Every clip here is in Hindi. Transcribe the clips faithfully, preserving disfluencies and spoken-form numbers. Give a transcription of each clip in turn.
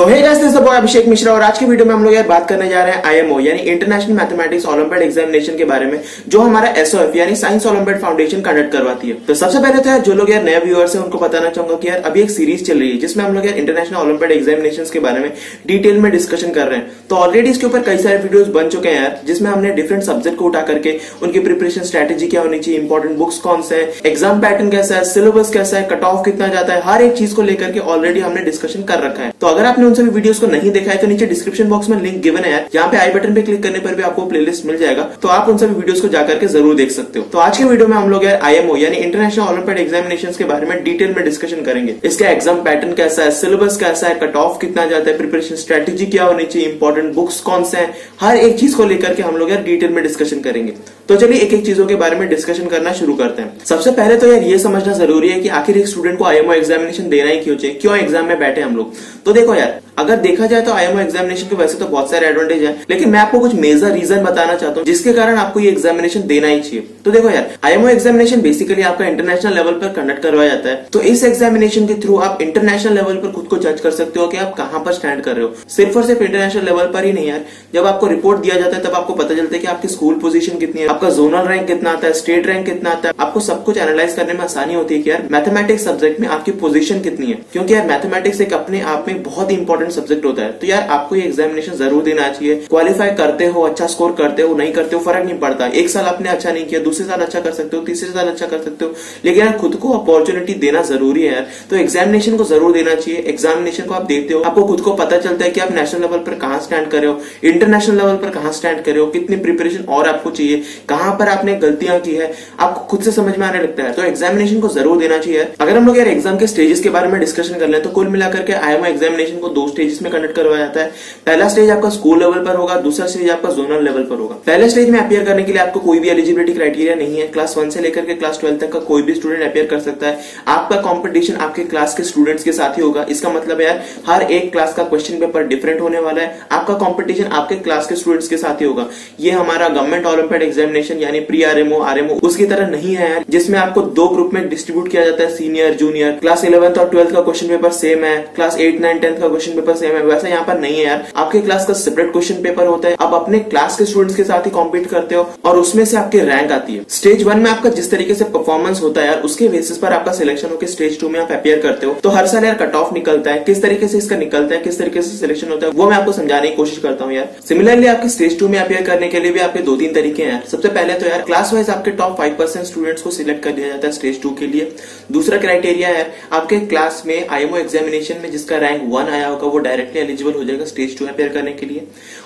So hey guys, this is the boy Abhishek Mishra और आज की वीडियो में हम लोग यार बात करने जा रहे हैं आईएमओ यानी इंटरनेशनल मैथमेटिक्स ओलंपियाड एग्जामिनेशन के बारे में, जो हमारा एसओएफ यानी साइंस ओलंपियाड फाउंडेशन कंडक्ट करवाती है। तो सबसे पहले तो यार जो लोग यार नए व्यूअर्स हैं उनको बताना चाहूंगा कि यार अभी एक सीरीज चल रही है जिसमें हम लोग यार इंटरनेशनल ओलंपियाड एग्जामिनेशन के बारे में डिटेल में डिस्कशन कर रहे हैं। तो ऑलरेडी इसके ऊपर कई सारे वीडियोज बन चुके हैं यार, जिसमें हमने डिफरेंट सब्जेक्ट को उठा करके उनकी प्रिपरेशन स्ट्रेटेजी क्या होनी चाहिए, इंपॉर्टेंट बुक्स कौन से है, एग्जाम पैटर्न कैसा है, सिलेबस कैसा है, कट ऑफ कितना जाता है, हर एक चीज को लेकर के ऑलरेडी हमने डिस्कशन कर रखा है। तो अगर आपने उन सभी वीडियोस को नहीं देखा है तो नीचे डिस्क्रिप्शन बॉक्स में लिंक गिवन है यार, यहाँ पे आई बटन पे क्लिक करने पर भी आपको प्लेलिस्ट मिल जाएगा, तो आप उन सभी वीडियोस को जाकर के जरूर देख सकते हो। तो आज के वीडियो में हम लोग यार आईएमओ यानी इंटरनेशनल ओलंपियाड एग्जामिनेशंस के बारे में डिटेल में डिस्कशन करेंगे। इसका एग्जाम पैटर्न कैसा है, सिलेबस कैसा है, कट ऑफ कितना जाता है, प्रिपरेशन स्ट्रेटेजी क्या होनी चाहिए, इंपॉर्टेंट बुक्स कौन से है, हर एक चीज को लेकर के हम लोग यार डिटेल में डिस्कशन करेंगे। तो चलिए एक एक चीजों के बारे में डिस्कशन करना शुरू करते हैं। सबसे पहले तो यार ये समझना जरूरी है कि आखिर एक स्टूडेंट को आईएमओ एग्जामिनेशन देना ही क्यों चाहिए, क्यों एग्जाम में बैठे हम लोग। तो देखो यार, अगर देखा जाए तो आईएमओ एग्जामिनेशन के वैसे तो बहुत सारे एडवांटेज है, लेकिन मैं आपको कुछ मेजर रीजन बताना चाहता हूँ जिसके कारण आपको ये एग्जामिनेशन देना ही चाहिए। तो देखो यार, आईएमओ एग्जामिनेशन बेसिकली आपका इंटरनेशनल लेवल पर कंडक्ट करवाया जाता है। तो इस एग्जामिनेशन के थ्रू आप इंटरनेशनल लेवल पर खुद को जज कर सकते हो कि आप कहां पर स्टैंड कर रहे हो। सिर्फ और सिर्फ इंटरनेशनल लेवल पर ही नहीं यार, जब आपको रिपोर्ट दिया जाता है तब आपको पता चलता है कि आपकी स्कूल पोजीशन कितनी है, आपका जोनल रैंक कितना आता है, स्टेट रैंक कितना आता है। आपको सब कुछ एनालाइज करने में आसानी होती है कि यार मैथमेटिक्स सब्जेक्ट में आपकी पोजीशन कितनी है, क्योंकि यार मैथमेटिक्स एक अपने आप में बहुत इंपॉर्टेंट सब्जेक्ट होता है। तो यार आपको ये एग्जामिनेशन जरूर देना चाहिए। क्वालिफाई करते हो, अच्छा स्कोर करते हो, नहीं करते हो, फर्क नहीं पड़ता। एक साल आपने अच्छा नहीं किया, दूसरे साल अच्छा कर सकते हो, तीसरे साल अच्छा कर सकते हो, लेकिन यार खुद को अपॉर्चुनिटी देना जरूरी है यार। तो एग्जामिनेशन को जरूर देना चाहिए। एग्जामिनेशन को आप देखते हो, आपको खुद को पता चलता है कि आप नेशनल लेवल पर कहां स्टैंड कर रहे हो, इंटरनेशनल लेवल पर कहां स्टैंड कर रहे हो, कितनी प्रिपरेशन और आपको चाहिए, कहां पर आपने गलतियां की है, आपको खुद से समझ में आने लगता है। तो एग्जामिनेशन को जरूर देना चाहिए। अगर हम लोग यार एग्जाम के स्टेजेस के बारे में डिस्कशन कर लें तो कुल मिलाकर के आईएमओ एग्जामिनेशन को दो स्टेजेस में कंडक्ट करवाया जाता है। पहला स्टेज आपका स्कूल लेवल पर होगा, दूसरा स्टेज आपका जोनल लेवल पर होगा। पहले स्टेज में अपीयर करने के लिए आपको कोई भी एलिजिबिलिटी क्राइटेरिया नहीं है। क्लास वन से लेकर के क्लास ट्वेल्थ तक का कोई भी स्टूडेंट अपीयर कर सकता है। आपका कंपटीशन आपके क्लास के स्टूडेंट्स के साथ ही होगा। इसका मतलब यार हर एक क्लास का क्वेश्चन पेपर डिफरेंट होने वाला है। आपका कॉम्पिटिशन आपके क्लास के स्टूडेंट्स के साथ ही होगा। ये हमारा गवर्नमेंट ओलंपियाड एग्जामिनेशन यानी प्री आरएमओ आरएमओ उसकी तरह नहीं है यार, जिसमें आपको दो ग्रुप में डिस्ट्रीब्यूट किया जाता है, सीनियर जूनियर। क्लास इलेवंथ और ट्वेल्थ का क्वेश्चन पेपर सेम है, क्लास एट नाइन टेंथ का क्वेश्चन पेपर सेम है, वैसा यहाँ पर नहीं है यार। आपके क्लास का सेपरेट क्वेश्चन पेपर होता है, आप अपने क्लास के स्टूडेंट्स के साथ ही कॉम्पीट करते हो और उसमें से आपकी रैंक आती है। स्टेज वन में आपका जिस तरीके से परफॉर्मेंस होता है यार, उसके बेसिस पर आपका सिलेक्शन होकर स्टेज टू में आप अपीयर करते हो। तो हर साल यार कट ऑफ निकलता है, किस तरीके से इसका निकलता है, किस तरीके से सिलेक्शन होता है, वो मैं आपको समझाने की कोशिश करता हूँ यार। सिमिलरली आपके स्टेज टू में अपीयर करने के लिए भी आपके दो तीन तरीके हैं। सबसे पहले तो यार क्लास वाइज आपके टॉप फाइव परसेंट स्टूडेंट्स को सिलेक्ट कर दिया जाता है स्टेज टू के लिए। दूसरा क्राइटेरिया है आपके क्लास में आईएमओ एग्जामिनेशन में जिसका रैंक वन आया होगा वो डायरेक्टली एलिजिबल हो जाएगा स्टेज टू अपीयर करने के लिए।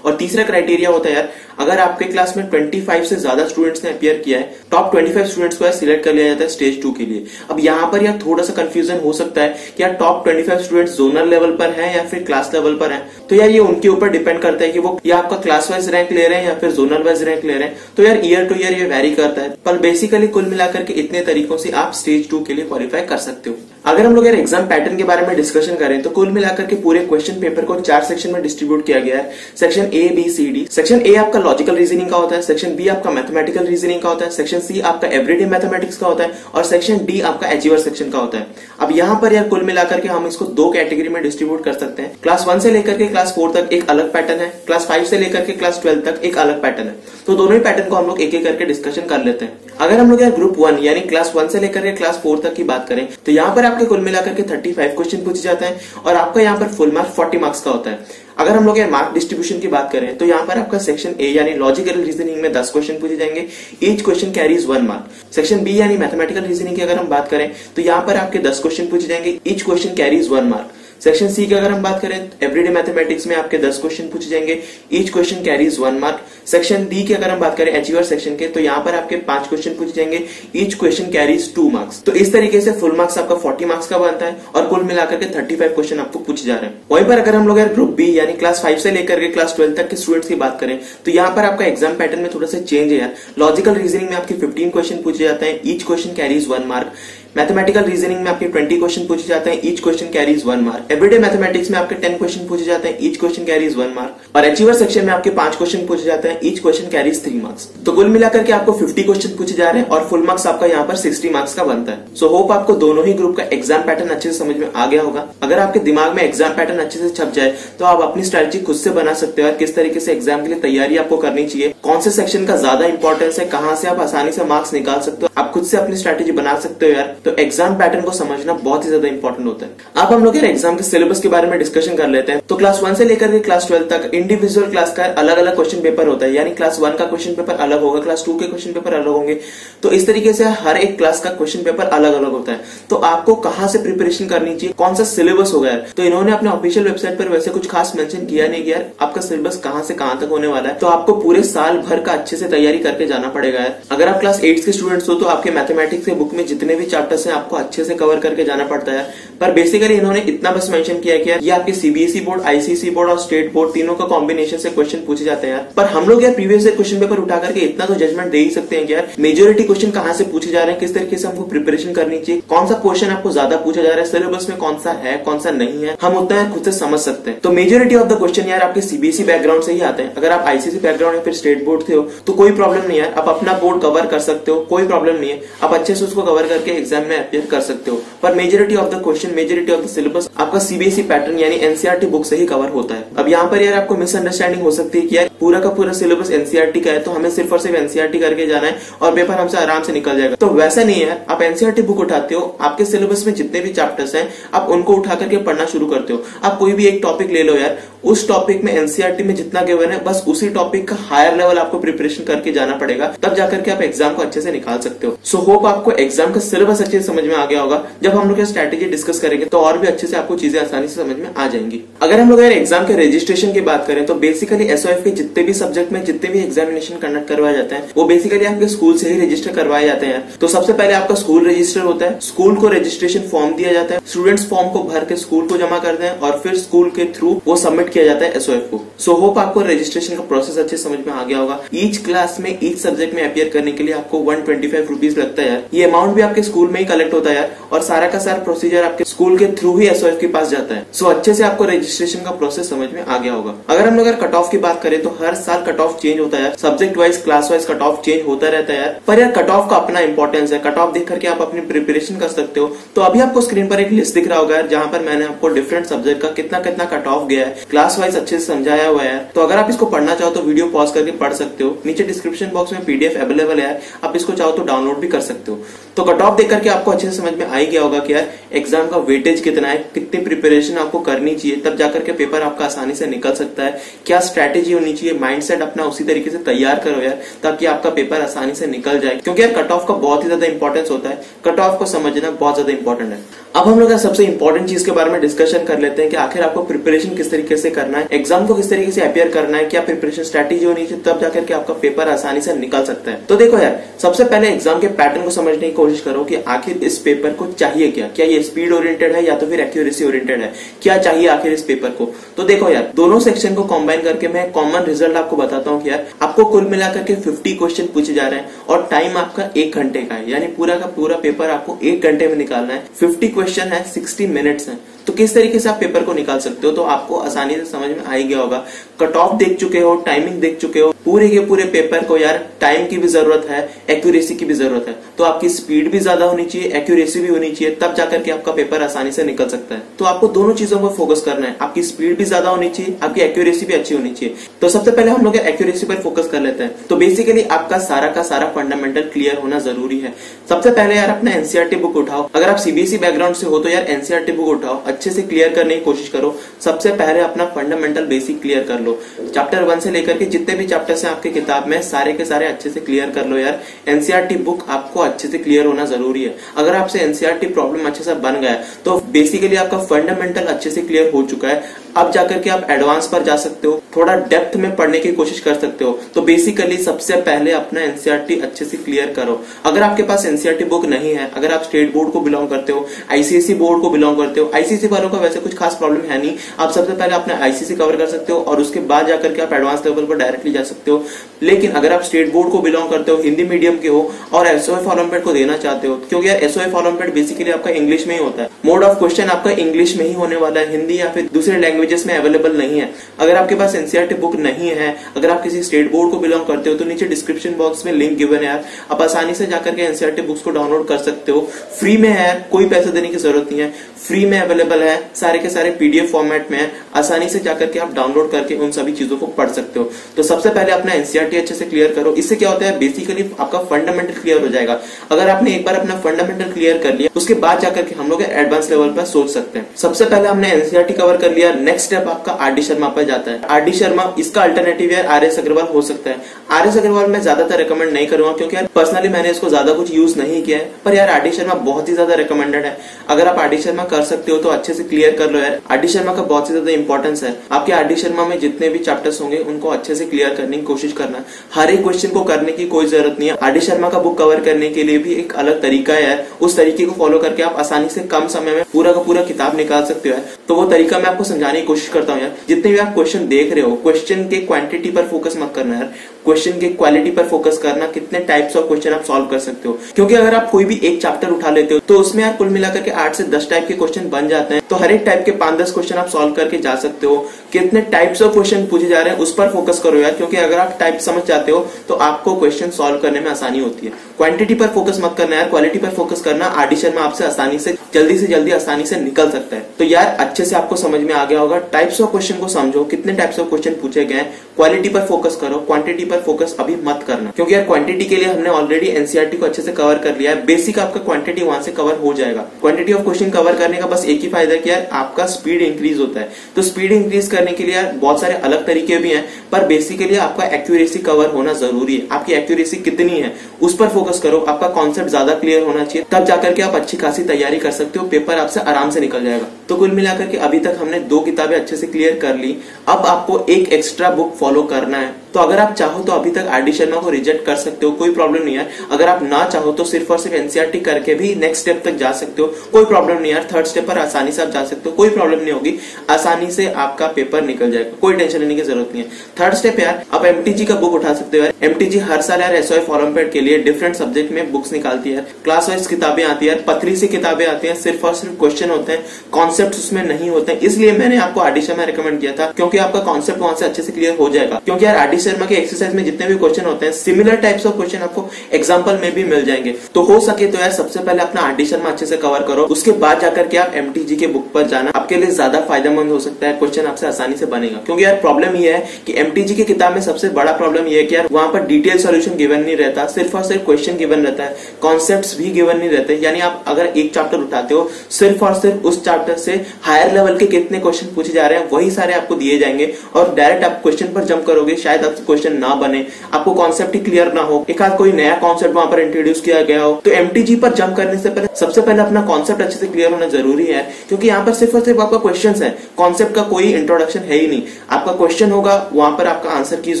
और तीसरा क्राइटेरिया होता है यार, अगर आपके क्लास में पच्चीस से ज्यादा स्टूडेंट्स ने अपीयर किया है, टॉप पच्चीस स्टूडेंट्स को सिलेक्ट कर लिया जाता है स्टेज टू के लिए। अब यहाँ पर यार थोड़ा सा कंफ्यूजन हो सकता है कि यार टॉप पच्चीस स्टूडेंट्स जोनल लेवल पर है या फिर क्लास लेवल पर है। तो यार ये उनके ऊपर डिपेंड करता है कि वो या आपका क्लास वाइज रैंक ले रहे हैं या फिर जोनल वाइज रैंक ले रहे हैं। तो यार ईयर टू ईयर ये वेरी करता है, पर बेसिकली कुल मिलाकर के इतने तरीकों से आप स्टेज टू के लिए क्वालिफाई कर सकते हो। अगर हम लोग यार एग्जाम पैटर्न के बारे में डिस्कशन करें तो कुल मिलाकर के पूरे क्वेश्चन पेपर को चार सेक्शन में डिस्ट्रीब्यूट किया गया है, section A B C D. Section A आपका लॉजिकल रीजनिंग का होता है, सेक्शन बी आपका मैथमेटिकल रीजनिंग का होता है, सेक्शन सी आपका एवरीडे मैथमेटिक्स का होता है और सेक्शन डी आपका अचीवर सेक्शन का होता है। अब यहाँ पर यार कुल मिलाकर के हम इसको दो कैटेगरी में डिस्ट्रीब्यूट कर सकते हैं। क्लास वन से लेकर के क्लास फोर तक एक अलग पैटर्न है, क्लास फाइव से लेकर के क्लास ट्वेल्व तक एक अलग पैटर्न है। तो दोनों ही पैटर्न को हम लोग एक एक करके डिस्कशन कर लेते हैं। अगर हम लोग यार ग्रुप वन यानी क्लास वन से लेकर के क्लास फोर तक की बात करें तो यहाँ पर आपके कुल मिलाकर के पैंतीस क्वेश्चन पूछे जाते हैं और आपका यहाँ पर फुल मार्क्स चालीस मार्क्स का होता है। अगर हम लोग यार मार्क डिस्ट्रीब्यूशन की बात करें तो यहाँ पर आपका सेक्शन ए यानी लॉजिकल रीजनिंग में दस क्वेश्चन पूछे जाएंगे, each question carries one mark. Section B यानी मैथमेटिकल रीजनिंग की अगर हम बात करें तो यहाँ पर आपके दस क्वेश्चन पूछे जाएंगे, each question carries one mark. Section C की अगर हम बात करें तो एवरीडे मैथमेटिक्स में आपके दस क्वेश्चन पूछे जाएंगे, each question carries one mark. Section D की अगर हम बात करें अचीवर सेक्शन के तो यहाँ पर आपके पांच क्वेश्चन पूछे जाएंगे, each question carries two marks. तो इस तरीके से फुल मार्क्स आपका चालीस मार्क्स का बनता है और कुल मिलाकर के पैंतीस क्वेश्चन आपको पूछे जा रहे हैं। वहीं पर अगर हम लोग यार ग्रुप बी यानी क्लास फाइव से लेकर के क्लास ट्वेल्व तक के स्टूडेंट्स की बात करें तो यहाँ पर आपका एग्जाम पैटर्न में थोड़ा सा चेंज है यार। लॉजिकल रीजनिंग में आपके फिफ्टीन क्वेश्चन पूछे जाते हैं, each question carries one mark. Mathematical reasoning में आपके ट्वेंटी क्वेश्चन पूछे जाते हैं, each question carries one mark. Everyday mathematics में आपके टेन क्वेश्चन पूछे जाते हैं, each question carries one mark. और अचीवर सेक्शन में आपके पांच क्वेश्चन पूछे जाते हैं, each question carries three marks. तो कुल मिलाकर के आपको फिफ्टी क्वेश्चन पूछे जा रहे हैं और फुल मार्क्स आपका यहाँ पर सिक्सटी मार्क्स का बनता है। सो होप आपको दोनों ही ग्रुप का एग्जाम पैटर्न अच्छे से समझ में आ गया होगा। अगर आपके दिमाग में एग्जाम पैटर्न अच्छे से छप जाए तो आप अपनी स्ट्रेटेजी खुद से बना सकते हो और किस तरीके से एग्जाम के लिए तैयारी आपको करनी चाहिए, कौन से सेक्शन का ज्यादा इंपॉर्टेंस है, कहाँ से आप आसानी से मार्क्स निकाल सकते हो, आप खुद से अपनी स्ट्रेटेजी बना सकते हो यार। तो एग्जाम पैटर्न को समझना बहुत ही ज्यादा इंपॉर्टेंट होता है। अब हम लोग यार एग्जाम के सिलेबस के बारे में डिस्कशन कर लेते हैं। तो क्लास वन से लेकर के क्लास ट्वेल्व तक इंडिविजुअल क्लास का अलग अलग क्वेश्चन पेपर होता है, यानी क्लास वन का क्वेश्चन पेपर अलग होगा, क्लास टू के क्वेश्चन पेपर अलग होंगे। तो इस तरीके से हर एक क्लास का क्वेश्चन पेपर अलग अलग होता है। तो आपको कहाँ से प्रिपरेशन करनी चाहिए, कौन सा सिलेबस होगा यार। तो इन्होंने अपने ऑफिशियल वेबसाइट पर वैसे कुछ खास मेंशन किया नहीं यार आपका सिलेबस कहाँ से कहाँ तक होने वाला है। तो आपको पूरे साल भर का अच्छे से तैयारी करके जाना पड़ेगा यार। अगर आप क्लास एट के स्टूडेंट्स हो तो आपके मैथमेटिक्स के बुक में जितने भी चैप्टर्स हैं आपको अच्छे से कवर करके जाना पड़ता है। पर बेसिकली इन्होंने इतना बस मेंशन किया कि यार ये आपके सीबीएसई बोर्ड, आईसीएसई बोर्ड और स्टेट बोर्ड तीनों का कॉम्बिनेशन से क्वेश्चन पूछे जाते हैं यार। पर हम लोग यार प्रीवियस ईयर क्वेश्चन पेपर उठा करके इतना तो जजमेंट दे ही सकते हैं कि यार मेजोरिटी क्वेश्चन कहाँ से पूछे जा रहे हैं, किस तरीके से हमको प्रिपरेशन करनी चाहिए, कौन सा क्वेश्चन आपको ज्यादा पूछा जा रहा है, सिलेबस में कौन सा है कौन सा नहीं है, हम उतना खुद से समझ सकते हैं। तो मेजोरिटी ऑफ द क्वेश्चन यार आपके सीबीएसई बैकग्राउंड से ही आते हैं। अगर आप आईसीएसई बैकग्राउंड या फिर स्टेट बोर्ड से हो तो कोई प्रॉब्लम नहीं है, आप अपना बोर्ड कवर कर सकते हो, कोई प्रॉब्लम नहीं है, आप अच्छे से उसको कवर करके एग्जाम में अपीयर कर सकते हो। पर majority of the question, majority of the syllabus आपका सीबीएसई पैटर्न यानी एनसीईआरटी बुक से ही कवर होता है। अब यहाँ पर यार आपको मिसअंडरस्टैंडिंग हो सकती है कि यार पूरा का पूरा सिलेबस एनसीईआरटी का है तो हमें सिर्फ और सिर्फ एनसीईआरटी करके जाना है और पेपर हमसे आराम से निकल जाएगा। तो वैसा नहीं है, आप एनसीईआरटी बुक उठाते हो, आपके सिलेबस में जितने भी चैप्टर्स हैं आप उनको उठा करके पढ़ना शुरू करते हो। आप कोई भी एक टॉपिक ले लो यार, उस टॉपिक में एनसीईआरटी में जितना गिवन है बस उसी टॉपिक का हायर लेवल आपको प्रिपरेशन करके जाना पड़ेगा, तब जाकर के आप एग्जाम को अच्छे से निकाल सकते हो। सो होप आपको एग्जाम का सिलेबस अच्छे से समझ में आ गया होगा। जब हम लोग ये स्ट्रेटेजी डिस्कस करेंगे तो और भी अच्छे से आपको चीजें आसानी से समझ में आ जाएंगी। अगर हम लोग यार एग्जाम के रजिस्ट्रेशन की बात करें तो बेसिकली एसओएफ के जितने भी सब्जेक्ट में जितने भी एग्जामिनेशन कंडक्ट करवाए जाते हैं वो बेसिकली आपके स्कूल से ही रजिस्टर करवाए जाते हैं। तो सबसे पहले आपका स्कूल रजिस्टर होता है, स्कूल को रजिस्ट्रेशन फॉर्म दिया जाता है, स्टूडेंट्स फॉर्म को भर के स्कूल को जमा करते हैं और फिर स्कूल के थ्रू वो सबमिट किया जाता है एसओएफ को। सो होप आपको रजिस्ट्रेशन का प्रोसेस अच्छे समझ में आ गया होगा। ईच क्लास में ईच सब्जेक्ट में अपीयर करने के लिए आपको वन ट्वेंटी फाइव रुपीज लगता है यार। ये अमाउंट भी आपके स्कूल में ही कलेक्ट होता है यार और सारा का सारा प्रोसीजर आपके स्कूल के थ्रू ही एसओएफ के पास जाता है। सो अच्छे से आपको रजिस्ट्रेशन का प्रोसेस समझ में आ गया होगा। अगर हम लोग यार कट ऑफ की बात करें तो हर साल कट ऑफ चेंज होता है यार, subject wise class wise cut off change होता रहता है यार। पर यार कट ऑफ का अपना इंपॉर्टेंस है, कट ऑफ देख करके आप अपनी प्रिपरेशन कर सकते हो। तो अभी आपको स्क्रीन पर एक लिस्ट दिख रहा होगा जहां पर मैंने आपको डिफरेंट सब्जेक्ट का कितना कितना कट ऑफ गया है, क्लास वाइज अच्छे से समझाया हुआ है। तो अगर आप इसको पढ़ना चाहो तो वीडियो पॉज करके पढ़ सकते हो, नीचे डिस्क्रिप्शन बॉक्स में पीडीएफ अवेलेबल है, आप इसको चाहो तो डाउनलोड भी कर सकते हो। तो कट ऑफ देख करके आपको अच्छे से समझ में आ गया होगा कि यार एग्जाम का वेटेज कितना है, कितनी प्रिपरेशन आपको करनी चाहिए, तब जाकर के पेपर आपका आसानी से निकल सकता है, क्या स्ट्रेटेजी होनी चाहिए, माइंडसेट अपना उसी तरीके से तैयार करो यार ताकि आपका पेपर आसानी से निकल जाए। क्योंकि यार कट ऑफ का बहुत ही ज्यादा इंपॉर्टेंस होता है, कट ऑफ को समझना बहुत ज्यादा इंपॉर्टेंट है। अब हम लोग सबसे इंपॉर्टेंट चीज के बारे में डिस्कशन कर लेते हैं कि आखिर आपको प्रिपरेशन किस तरीके से करना है, एग्जाम को किस तरीके से अपियर करना है, क्या प्रिपरेशन स्ट्रेटेजी होनी चाहिए, तब जाकर के आपका पेपर आसानी से निकल सकता है। तो देखो यार सबसे पहले एग्जाम के पैटर्न को समझने की कोशिश करो कि आखिर इस पेपर को चाहिए क्या, क्या ये स्पीड ओरिएंटेड है या तो फिर एक्यूरेसी ओरिएंटेड है, क्या चाहिए आखिर इस पेपर को। तो देखो यार दोनों सेक्शन को कॉम्बाइन करके मैं कॉमन रिजल्ट आपको बताता हूँ कि यार आपको कुल मिलाकर के फिफ्टी क्वेश्चन पूछे जा रहे हैं और टाइम आपका एक घंटे का है, यानी पूरा का पूरा पेपर आपको एक घंटे में निकालना है। फिफ्टी क्वेश्चन है, सिक्सटी मिनट्स है, तो किस तरीके से आप पेपर को निकाल सकते हो तो आपको आसानी से समझ में आ ही गया होगा। कट ऑफ देख चुके हो, टाइमिंग देख चुके हो, पूरे के पूरे पेपर को यार टाइम की भी जरूरत है, एक्यूरेसी की भी जरूरत है। तो आपकी स्पीड भी ज्यादा होनी चाहिए, एक्यूरेसी भी होनी चाहिए, तब जाकर के आपका पेपर आसानी से निकल सकता है। तो आपको दोनों चीजों पर फोकस करना है, आपकी स्पीड भी ज्यादा होनी चाहिए, आपकी एक्यूरेसी भी अच्छी होनी चाहिए। तो सबसे पहले हम लोग एक्यूरेसी पर फोकस कर लेते हैं। तो बेसिकली आपका सारा का सारा फंडामेंटल क्लियर होना जरूरी है। सबसे पहले यार अपना एनसीईआरटी बुक उठाओ, अगर आप सीबीएसई बैकग्राउंड से हो तो यार एनसीईआरटी बुक उठाओ, अच्छे से क्लियर करने की कोशिश करो। सबसे पहले अपना फंडामेंटल बेसिक क्लियर कर लो, चैप्टर वन से लेकर के जितने भी चैप्टर्स हैं आपके किताब में सारे के सारे अच्छे से क्लियर कर लो यार। एनसीईआरटी बुक आपको अच्छे से क्लियर होना जरूरी है। अगर आपसे एनसीईआरटी प्रॉब्लम अच्छे से बन गया तो बेसिकली आपका फंडामेंटल अच्छे से क्लियर हो चुका है, अब जाकर के आप एडवांस पर जा सकते हो, थोड़ा डेप्थ में पढ़ने की कोशिश कर सकते हो। तो बेसिकली सबसे पहले अपना एनसीईआरटी अच्छे से क्लियर करो। अगर आपके पास एनसीईआरटी बुक नहीं है, अगर आप स्टेट बोर्ड को बिलोंग करते हो, आईसीएसई बोर्ड को बिलोंग करते हो, आईसीएसई वालों का वैसे कुछ खास प्रॉब्लम है नहीं, आप सबसे पहले अपना आईसीएसई कवर कर सकते हो और उसके बाद जाकर के आप एडवांस लेवल पर डायरेक्टली जा सकते हो। लेकिन अगर आप स्टेट बोर्ड को बिलोंग करते हो, हिंदी मीडियम के हो और एसओएफ ओलंपियाड को देना चाहते हो, क्योंकि यार एसओएफ ओलंपियाड बेसिकली आपका इंग्लिश में ही होता है, मोड ऑफ क्वेश्चन आपका इंग्लिश में ही होने वाला है, हिंदी या फिर दूसरे लैंग्वेजेस में अवेलेबल नहीं है। अगर आपके पास एनसीईआरटी बुक नहीं है, अगर आप किसी स्टेट बोर्ड को बिलोंग करते हो, तो नीचे डिस्क्रिप्शन बॉक्स में लिंक गिवन है, आप आसानी से जाकर के एनसीईआरटी बुक्स को डाउनलोड कर सकते हो। फ्री में है, कोई पैसे देने की जरूरत नहीं है, फ्री में अवेलेबल है, सारे के सारे पीडीएफ फॉर्मेट में है, आसानी से जाकर के आप डाउनलोड करके उन सभी चीजों को पढ़ सकते हो। तो सबसे पहले अपना एनसीईआरटी अच्छे से क्लियर करो। इससे क्या होता है, बेसिकली आपका फंडामेंटल क्लियर हो जाएगा। अगर आपने एक बार अपना फंडामेंटल क्लियर कर लिया, उसके बाद जाकर के हम लोग एडवांस लेवल पर सोच सकते हैं। सबसे पहले हमने एनसीईआरटी कवर कर लिया, नेक्स्ट स्टेप आपका आरडी शर्मा पर जाता है। आरडी शर्मा, इसका अल्टरनेटिव यार आर एस अग्रवाल हो सकता है। आर एस अग्रवाल मैं ज्यादातर रिकमेंड नहीं करूंगा, क्योंकि यार पर्सनली मैंने इसको ज्यादा कुछ यूज नहीं किया है, पर यार आरडी शर्मा बहुत ही ज्यादा रिकमेंडेड है। अगर आप आरडी शर्मा कर सकते हो तो अच्छे से क्लियर कर लो यार, आरडी शर्मा का बहुत ही ज्यादा इंपॉर्टेंस है। आपके आरडी शर्मा में जितने भी चैप्टर्स होंगे उनको अच्छे से क्लियर करने की कोशिश करना, हर एक क्वेश्चन को करने की कोई जरूरत नहीं है। आरडी शर्मा का बुक कवर करने के लिए भी एक अलग तरीका है, उस तरीके को फॉलो करके आप आसानी से कम समय में पूरा का पूरा किताब निकाल सकते हो। तो वो तरीका मैं आपको समझाने की कोशिश करता हूँ यार। जितने भी आप क्वेश्चन देख रहे हो, क्वेश्चन के क्वांटिटी पर फोकस मत करना यार, क्वेश्चन के क्वालिटी पर फोकस करना, कितने टाइप्स ऑफ क्वेश्चन आप सॉल्व कर सकते हो। क्योंकि अगर आप कोई भी एक चैप्टर उठा लेते हो तो उसमें यार कुल मिलाकर के आठ से दस टाइप के क्वेश्चन बन जाते हैं, तो हर एक टाइप के पांच दस क्वेश्चन आप सॉल्व करके जा सकते हो। कितने टाइप्स ऑफ क्वेश्चन पूछे जा रहे हैं उस पर फोकस करो यार, क्योंकि अगर आप टाइप समझ जाते हो तो आपको क्वेश्चन सॉल्व करने में आसानी होती है। क्वांटिटी पर फोकस मत करना यार, क्वालिटी पर फोकस करना। आरडी शर्मा आपसे आसानी से जल्दी से जल्दी आसानी से निकल सकता है। तो यार अच्छे से आपको समझ में आ गया होगा, टाइप्स ऑफ क्वेश्चन को समझो, कितने टाइप्स ऑफ क्वेश्चन पूछे गए, क्वालिटी पर फोकस करो, क्वांटिटी पर फोकस अभी मत करना, क्योंकि यार क्वांटिटी के लिए हमने ऑलरेडी एनसीईआरटी को अच्छे से कवर कर लिया है। बेसिक आपका क्वांटिटी वहां से कवर हो जाएगा। क्वांटिटी ऑफ क्वेश्चन कवर करने का बस एक ही फायदा है कि यार आपका स्पीड इंक्रीज होता है। तो स्पीड इंक्रीज करने के लिए यार बहुत सारे अलग तरीके भी हैं, पर बेसिकली आपका एक्यूरेसी कवर होना जरूरी है। आपकी एक्यूरेसी कितनी है उस पर फोकस करो, आपका कॉन्सेप्ट ज्यादा क्लियर होना चाहिए, तब जाकर के आप अच्छी खासी तैयारी कर सकते हो, पेपर आपसे आराम से निकल जाएगा। तो कुल मिलाकर के अभी तक हमने दो किताबें अच्छे से क्लियर कर ली, अब आपको एक एक्स्ट्रा बुक फॉलो करना है। तो अगर आप चाहो तो अभी तक आरडी शर्मा को रिजेक्ट कर सकते हो, कोई प्रॉब्लम नहीं है। अगर आप ना चाहो तो सिर्फ और सिर्फ एनसीईआरटी करके भी नेक्स्ट स्टेप तक जा सकते हो, कोई प्रॉब्लम नहीं यार। थर्ड स्टेप पर आसानी से आप जा सकते हो, कोई प्रॉब्लम नहीं होगी, आसानी से आपका पेपर निकल जाएगा, कोई टेंशन लेने की जरूरत नहीं है। थर्ड स्टेप यार, आप एमटीजी का बुक उठा सकते हो यार। एमटीजी हर साल यार एसओएफ ओलंपियाड के लिए डिफरेंट सब्जेक्ट में बुक्स निकालती है, क्लास वाइज किताबें आती है, पथरी से किताबें आती है, सिर्फ और सिर्फ क्वेश्चन होते हैं, कॉन्सेप्ट उसमें नहीं होते हैं। इसलिए मैंने आपको आरडी शर्मा रिकमेंड किया था, क्योंकि आपका कॉन्सेप्ट वहां से अच्छे से क्लियर हो जाएगा। क्योंकि यार आरडी शर्मा के एक्सरसाइज में जितने भी क्वेश्चन होते हैं, सिमिलर टाइप्स ऑफ क्वेश्चन आपको एग्जांपल में भी मिल जाएंगे। तो हो सके तो यार सबसे पहले अपना आरडी शर्मा अच्छे से कवर करो, उसके बाद जाकर के आप एमटीजी के बुक पर जाना, आपके लिए ज्यादा फायदेमंद हो सकता है, क्वेश्चन आपसे आसानी से बनेगा। क्योंकि यार प्रॉब्लम यह है कि एमटीजी की किताब में सबसे बड़ा प्रॉब्लम यह है कि यार वहां पर डिटेल सोल्यूशन गिवन नहीं रहता, सिर्फ और सिर्फ क्वेश्चन गिवन रहता है, कॉन्सेप्ट भी गिवन नहीं रहते। यानी आप अगर एक चैप्टर उठाते हो, सिर्फ और सिर्फ उस चैप्टर से हायर लेवल के कितने क्वेश्चन पूछे जा रहे हैं वही सारे आपको दिए जाएंगे, और डायरेक्ट आप क्वेश्चन पर जंप करोगे, शायद आपसे क्वेश्चन ना बने, आपको कॉन्सेप्ट ही क्लियर ना हो, एक आध कोई नया कॉन्सेप्ट वहां पर इंट्रोड्यूस किया गया हो। तो एमटीजी पर जंप करने से पहले सबसे पहले अपना कॉन्सेप्ट अच्छे से क्लियर होना जरूरी है, क्योंकि यहाँ पर सिर्फ और सिर्फ आपका क्वेश्चन है, कॉन्सेप्ट का कोई इंट्रोडक्शन है ही नहीं। आपका क्वेश्चन होगा, वहां पर आपका आंसर कीज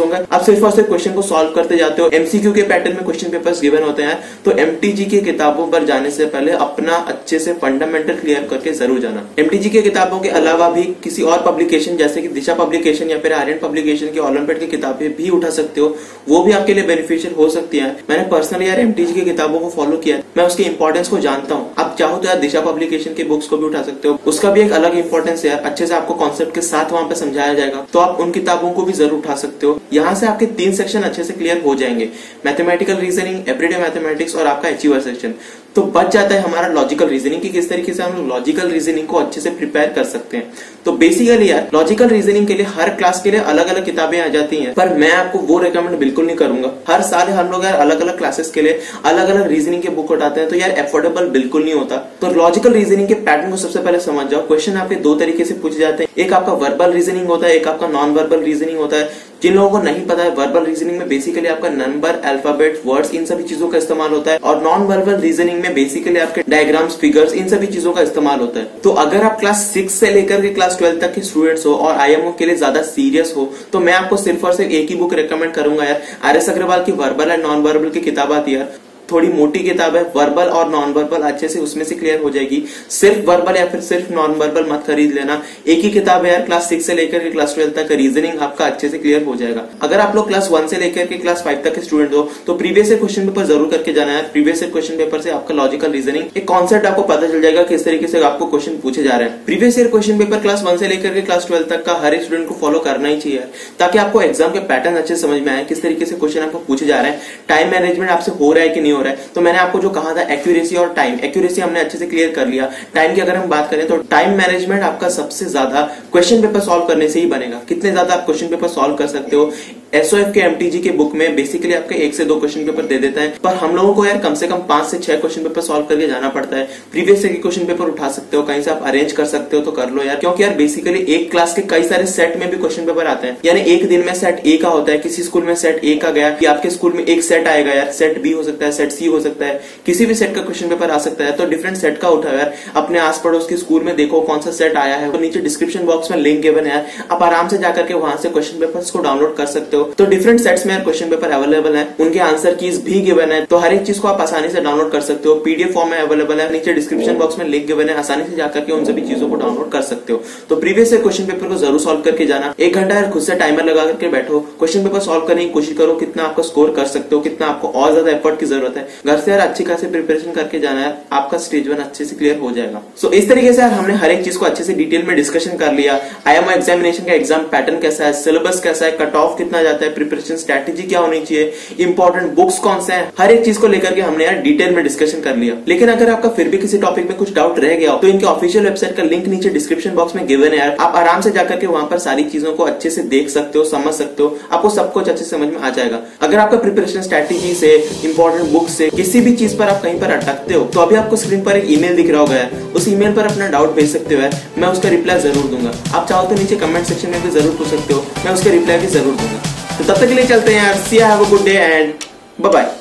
होगा, आप सिर्फ और सिर्फ क्वेश्चन को सॉल्व करते जाते हो, एमसीक्यू के पैटर्न में क्वेश्चन पेपर्स गिवन होते हैं। तो एमटीजी की किताबों पर जाने से पहले अपना अच्छे से फंडामेंटल क्लियर करके जरूर जाना। एमटीजी की किताबों के अलावा भी किसी और पब्लिकेशन जैसे कि दिशा पब्लिकेशन या फिर आर एस पब्लिकेशन की ओलंपियाड की किताबें भी उठा सकते हो, वो भी आपके लिए बेनिफिशियल हो सकती है। मैंने पर्सनली यार एमटीजी की किताबों को फॉलो किया, मैं उसके इंपॉर्टेंस को जानता हूँ। आप चाहो तो यार दिशा पब्लिकेशन के बुक्स को भी उठा सकते हो, उसका भी एक अलग इंपॉर्टेंस है, अच्छे से आपको कॉन्सेप्ट के साथ वहां पर समझाया जाएगा। तो आप उन किताबों को भी जरूर उठा सकते हो। यहाँ से आपके तीन सेक्शन अच्छे से क्लियर हो जाएंगे, मैथमेटिकल रीजनिंग, एवरीडे मैथमेटिक्स और आपका अचीवर सेक्शन। तो बच जाता है हमारा लॉजिकल रीजनिंग, कि किस तरीके से हम लोग लॉजिकल रीजनिंग को अच्छे से प्रिपेयर कर सकते हैं। तो बेसिकली यार लॉजिकल रीजनिंग के लिए हर क्लास के लिए अलग अलग किताबें आ जाती हैं, पर मैं आपको वो रेकमेंड बिल्कुल नहीं करूंगा। हर साल हम लोग यार अलग अलग क्लासेस के लिए अलग अलग रीजनिंग के बुक उठाते हैं, तो यार एफोर्डेबल बिल्कुल नहीं होता। तो लॉजिकल रीजनिंग के पैटर्न को सबसे पहले समझ जाओ। क्वेश्चन आपके दो तरीके से पूछे जाते हैं, एक आपका वर्बल रीजनिंग होता है, एक आपका नॉन वर्बल रीजनिंग होता है। जिन लोगों को नहीं पता है, वर्बल रीजनिंग में बेसिकली आपका नंबर, अल्फाबेट, वर्ड्स, इन सभी चीजों का इस्तेमाल होता है, और नॉन वर्बल रीजनिंग में बेसिकली आपके डायग्राम्स, फिगर्स, इन सभी चीजों का इस्तेमाल होता है। तो अगर आप क्लास सिक्स से लेकर के क्लास ट्वेल्थ तक के स्टूडेंट्स हो और आईएमओ के लिए ज्यादा सीरियस हो, तो मैं आपको सिर्फ और सिर्फ एक ही बुक रेकमेंड करूंगा यार, आर एस अग्रवाल की वर्बल एंड नॉन वर्बल की किताब आती है यार, थोड़ी मोटी किताब है, वर्बल और नॉन वर्बल अच्छे से उसमें से क्लियर हो जाएगी। सिर्फ वर्बल या फिर सिर्फ नॉन वर्बल मत खरीद लेना, एक ही किताब है यार, क्लास सिक्स से लेकर के क्लास ट्वेल्थ तक रीजनिंग आपका अच्छे से क्लियर हो जाएगा। अगर आप लोग क्लास वन से लेकर के क्लास फाइव तक के स्टूडेंट हो तो प्रीवियस क्वेश्चन पेपर जरूर करके जाना है। प्रीवियस क्वेश्चन पेपर से आपका लॉजिकल रीजनिंग एक कॉन्सेप्ट आपको पता चल जाएगा, किस तरीके से आपको क्वेश्चन पूछे जा रहे हैं। Previous year question paper class one से लेकर के क्लास ट्वेल्थ तक का हर एक स्टूडेंट को फॉलो करना ही चाहिए, ताकि आपको एग्जाम के पैटर्न अच्छे समझ में आए, किस तरीके से क्वेश्चन आपको पूछे जा रहे हैं, टाइम मैनेजमेंट आपसे हो रहा है कि नहीं। तो मैंने आपको जो कहा था एक्यूरेसी और टाइम, एक्यूरेसी हमने अच्छे से क्लियर कर लिया। टाइम की अगर हम बात करें तो टाइम मैनेजमेंट आपका सबसे ज्यादा क्वेश्चन पेपर सॉल्व करने से ही बनेगा, कितने ज्यादा आप क्वेश्चन पेपर सॉल्व कर सकते हो। एसओएफ के एमटीजी के बुक में बेसिकली आपके एक से दो क्वेश्चन पेपर दे देता है, पर हम लोगों को यार कम से कम पांच से छह क्वेश्चन पेपर सॉल्व करके जाना पड़ता है। प्रीवियस ईयर के क्वेश्चन पेपर उठा सकते हो, कहीं से आप अरेंज कर सकते हो तो कर लो यार, क्योंकि यार बेसिकली एक क्लास के कई सारे सेट में भी क्वेश्चन पेपर आते हैं, यानी एक दिन में सेट ए का होता है, किसी स्कूल में सेट ए का गया, कि आपके स्कूल में एक सेट आएगा यार, सेट बी हो सकता है, सेट सी हो सकता है, किसी भी सेट का क्वेश्चन पेपर आ सकता है। तो डिफरेंट सेट का उठाओ यार, अपने आस पड़ोस के स्कूल में देखो कौन सा सेट आया है, तो नीचे डिस्क्रिप्शन बॉक्स में लिंक गिवन है, आप आराम से जाकर के वहां से क्वेश्चन पेपर्स को डाउनलोड कर सकते हो। तो डिफरेंट सेट्स में क्वेश्चन पेपर अवेलेबल है, उनके आंसर कीज भी गिवन है, तो हर एक चीज को आप आसानी से डाउनलोड कर सकते हो, पीडीएफ फॉर्म में अवेलेबल है, नीचे डिस्क्रिप्शन बॉक्स में लिंक गिवन है, आसानी से जाकर के उन सभी चीजों को डाउनलोड कर सकते हो। तो प्रीवियस ईयर क्वेश्चन पेपर को जरूर सॉल्व करके जाना, एक घंटा खुद से टाइमर लगा करके बैठो, क्वेश्चन पेपर सॉल्व करने की कोशिश करो, कितना आपको स्कोर कर सकते हो, कितना आपको और ज्यादा एफर्ट की जरूरत है। घर से यार अच्छी खासी प्रिपरेशन करके जाना है, आपका स्टेज वन अच्छे से क्लियर हो जाएगा। सो इस तरीके से हमने हर एक चीज को अच्छे से डिटेल में डिस्कशन कर लिया, आईएमओ एग्जामिनेशन का एग्जाम पैटर्न कैसा है, सिलेबस कैसा है, कट ऑफ कितना जाता है, प्रिपरेशन स्ट्रेटेजी क्या होनी चाहिए, इंपॉर्टेंट बुक्स कौन से हैं, हर एक चीज को लेकर के हमने यार डिटेल में डिस्कशन कर लिया। लेकिन अगर आपका फिर भी किसी टॉपिक में कुछ डाउट रह गया हो तो इनके ऑफिशियल वेबसाइट का लिंक नीचे डिस्क्रिप्शन बॉक्स में गिवन है यार, आप आराम से जाकर के वहां पर सारी चीजों को अच्छे से देख सकते हो, समझ सकते हो, आपको सब कुछ अच्छे समझ में आ जाएगा। अगर आपका प्रिपरेशन स्ट्रेटेजी से, इंपॉर्टेंट बुक्स से, किसी भी चीज पर आप कहीं पर अटकते हो तो अभी आपको स्क्रीन पर एक ईमेल दिख रहा होगा यार, उस ईमेल पर अपना डाउट भेज सकते हो यार, मैं उसका रिप्लाई जरूर दूंगा। आप चाहो तो नीचे कमेंट सेक्शन में भी जरूर पूछ सकते हो, मैं उसका रिप्लाई भी जरूर दूंगा। तो तब तक के लिए चलते हैं यार, see have a good day and bye bye.